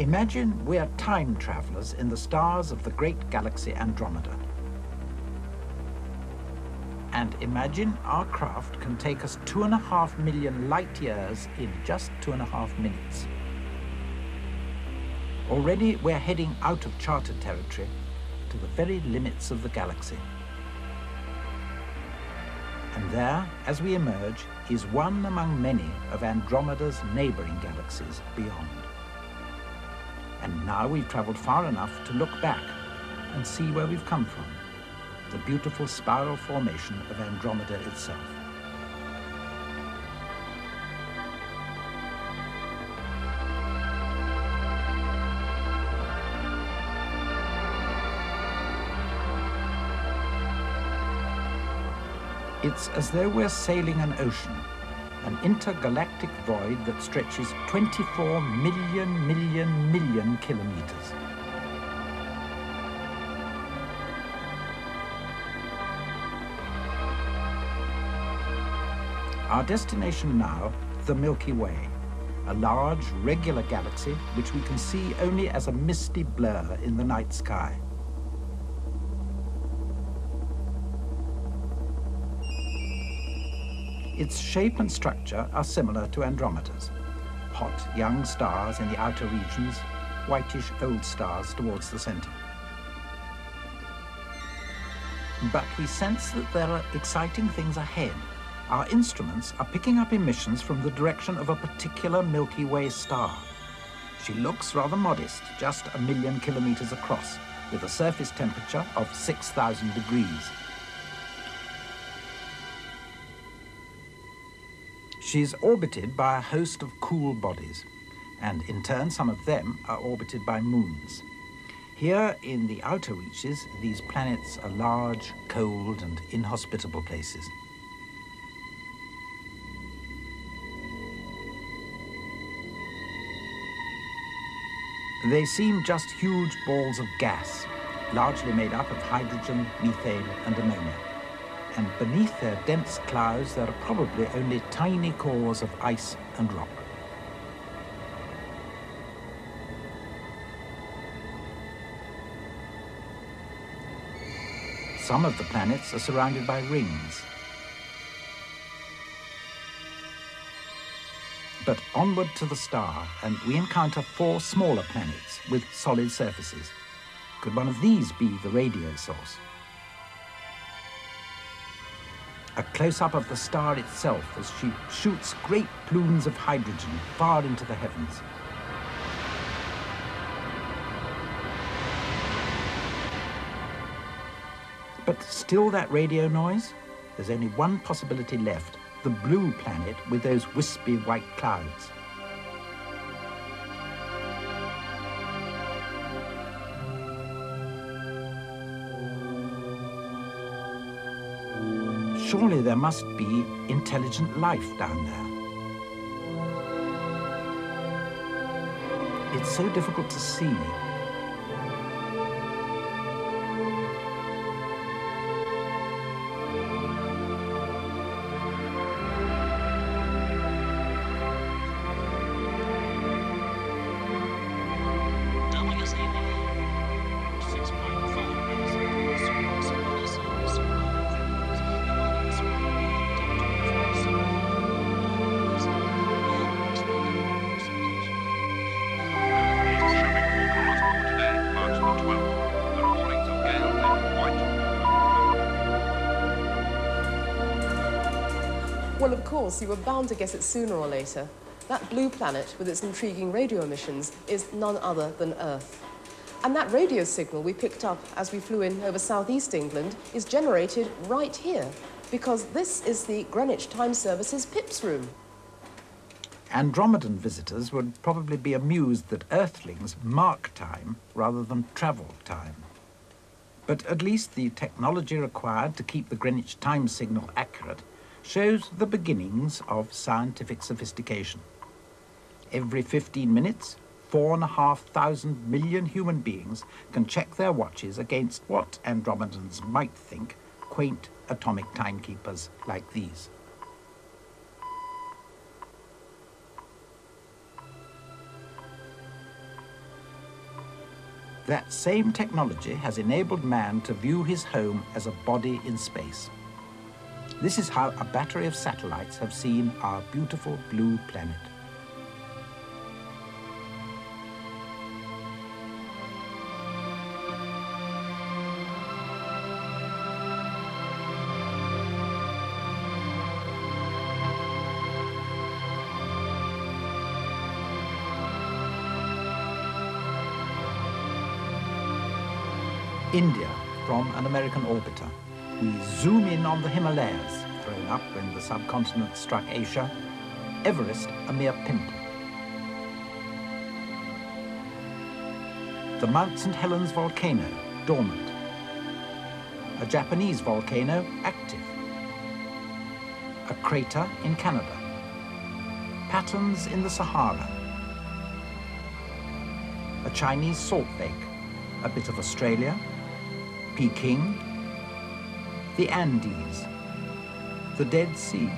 Imagine we're time travelers in the stars of the great galaxy Andromeda. And imagine our craft can take us 2.5 million light years in just 2.5 minutes. Already we're heading out of charter territory to the very limits of the galaxy. And there, as we emerge, is one among many of Andromeda's neighboring galaxies beyond. And now we've traveled far enough to look back and see where we've come from, the beautiful spiral formation of Andromeda itself. It's as though we're sailing an ocean, an intergalactic void that stretches 24 million kilometers. Our destination now, the Milky Way, a large, regular galaxy which we can see only as a misty blur in the night sky. Its shape and structure are similar to Andromeda's. Hot, young stars in the outer regions, whitish old stars towards the center. But we sense that there are exciting things ahead. Our instruments are picking up emissions from the direction of a particular Milky Way star. She looks rather modest, just 1 million kilometers across, with a surface temperature of 6,000 degrees. She's orbited by a host of cool bodies, and in turn some of them are orbited by moons. Here in the outer reaches, these planets are large, cold and inhospitable places. They seem just huge balls of gas, largely made up of hydrogen, methane and ammonia. And beneath their dense clouds, there are probably only tiny cores of ice and rock. Some of the planets are surrounded by rings. But onward to the star, and we encounter 4 smaller planets with solid surfaces. Could one of these be the radio source? A close-up of the star itself as she shoots great plumes of hydrogen far into the heavens. But still that radio noise? There's only one possibility left, the blue planet with those wispy white clouds. Surely there must be intelligent life down there. It's so difficult to see. You were bound to guess it sooner or later. That blue planet with its intriguing radio emissions is none other than Earth. And that radio signal we picked up as we flew in over southeast England is generated right here, because this is the Greenwich Time Service's Pips Room. Andromedan visitors would probably be amused that Earthlings mark time rather than travel time. But at least the technology required to keep the Greenwich time signal accurate shows the beginnings of scientific sophistication. Every 15 minutes, 4.5 million human beings can check their watches against what Andromedans might think quaint atomic timekeepers like these. That same technology has enabled man to view his home as a body in space. This is how a battery of satellites have seen our beautiful blue planet. India, from an American orbiter. We zoom in on the Himalayas, thrown up when the subcontinent struck Asia. Everest, a mere pimple. The Mount St. Helens volcano, dormant. A Japanese volcano, active. A crater in Canada. Patterns in the Sahara. A Chinese salt lake, a bit of Australia. Peking, the Andes, the Dead Sea.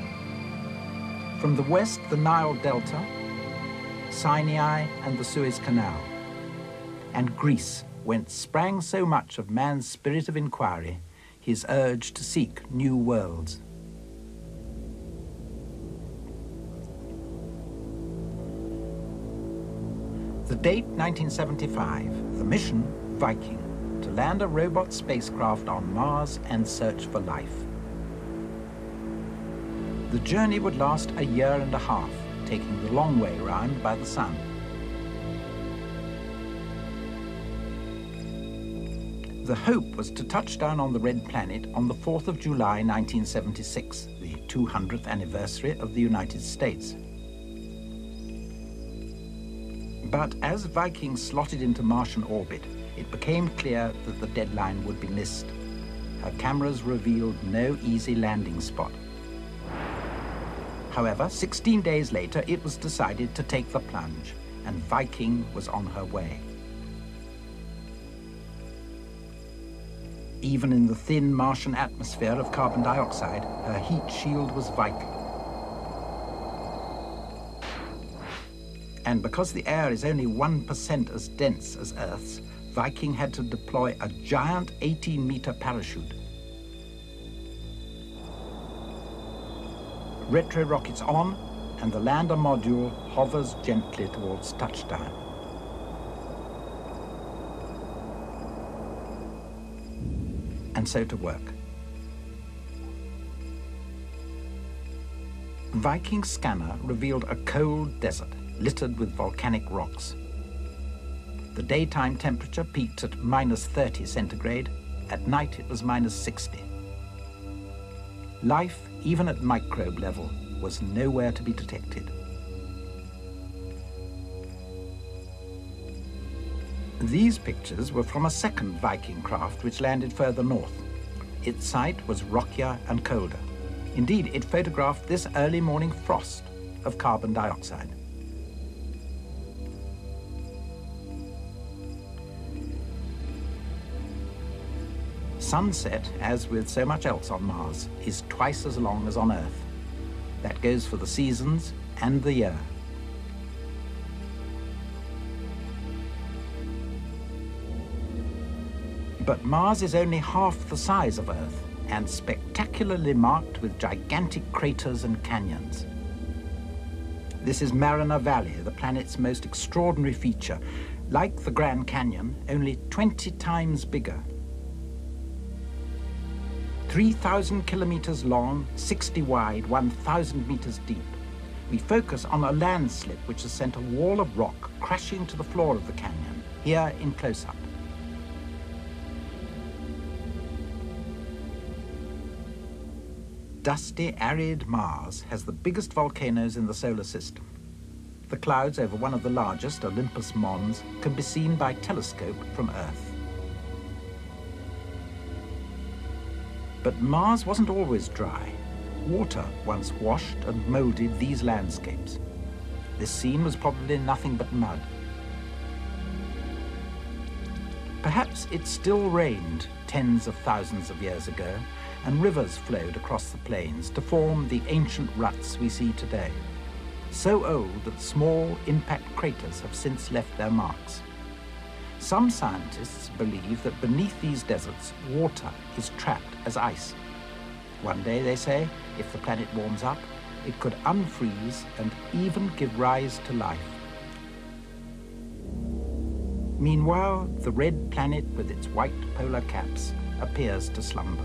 From the west, the Nile Delta, Sinai and the Suez Canal. And Greece, whence sprang so much of man's spirit of inquiry, his urge to seek new worlds. The date 1975, the mission Viking, to land a robot spacecraft on Mars and search for life. The journey would last a year and a half, taking the long way round by the sun. The hope was to touch down on the Red Planet on the 4th of July 1976, the 200th anniversary of the United States. But as Viking slotted into Martian orbit, it became clear that the deadline would be missed. Her cameras revealed no easy landing spot. However, 16 days later, it was decided to take the plunge, and Viking was on her way. Even in the thin Martian atmosphere of carbon dioxide, her heat shield was vital. And because the air is only 1% as dense as Earth's, Viking had to deploy a giant 18-meter parachute. Retro rockets on, and the lander module hovers gently towards touchdown. And so to work. Viking's scanner revealed a cold desert littered with volcanic rocks. The daytime temperature peaked at -30°C. At night, it was -60°. Life, even at microbe level, was nowhere to be detected. These pictures were from a second Viking craft which landed further north. Its site was rockier and colder. Indeed, it photographed this early morning frost of carbon dioxide. Sunset, as with so much else on Mars, is twice as long as on Earth. That goes for the seasons and the year. But Mars is only half the size of Earth and spectacularly marked with gigantic craters and canyons. This is Mariner Valley, the planet's most extraordinary feature. Like the Grand Canyon, only 20 times bigger. 3,000 kilometers long, 60 wide, 1,000 meters deep. We focus on a landslip which has sent a wall of rock crashing to the floor of the canyon, here in close-up. Dusty, arid Mars has the biggest volcanoes in the solar system. The clouds over one of the largest, Olympus Mons, can be seen by telescope from Earth. But Mars wasn't always dry. Water once washed and molded these landscapes. This scene was probably nothing but mud. Perhaps it still rained tens of thousands of years ago, and rivers flowed across the plains to form the ancient ruts we see today, so old that small impact craters have since left their marks. Some scientists believe that beneath these deserts, water is trapped as ice. One day, they say, if the planet warms up, it could unfreeze and even give rise to life. Meanwhile, the red planet with its white polar caps appears to slumber.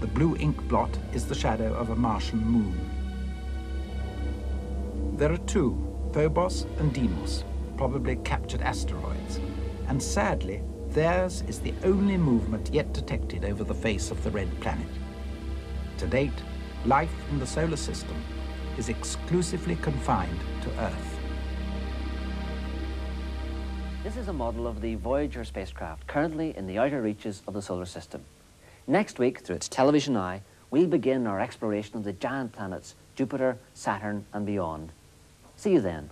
The blue ink blot is the shadow of a Martian moon. There are two, Phobos and Deimos, probably captured asteroids, and sadly, theirs is the only movement yet detected over the face of the red planet. To date, life in the solar system is exclusively confined to Earth. This is a model of the Voyager spacecraft, currently in the outer reaches of the solar system. Next week, through its television eye, we'll begin our exploration of the giant planets, Jupiter, Saturn, and beyond. See you then.